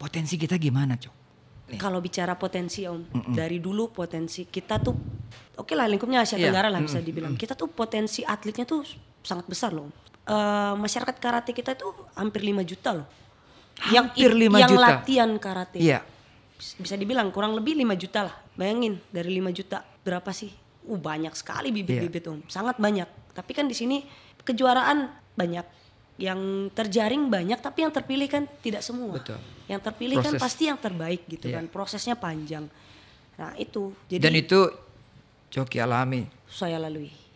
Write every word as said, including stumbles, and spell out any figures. Potensi kita gimana, Cok? Kalau bicara potensi, Om, mm-mm. dari dulu potensi kita tuh, oke okay lah lingkupnya Asia yeah. Tenggara lah mm-mm. bisa dibilang. Kita tuh potensi atletnya tuh sangat besar loh. Uh, masyarakat karate kita tuh hampir lima juta loh. Hampir yang, lima yang juta? Yang latihan karate. Iya. Yeah. Bisa dibilang kurang lebih lima juta lah. Bayangin dari lima juta berapa sih? Uh, banyak sekali bibit-bibit yeah. Om, sangat banyak. Tapi kan di sini kejuaraan banyak. Yang terjaring banyak tapi yang terpilih kan tidak semua. Betul. Yang terpilih Proses. Kan pasti yang terbaik gitu yeah. kan. Prosesnya panjang. Nah itu. Jadi, dan itu Coki alami. Saya lalui.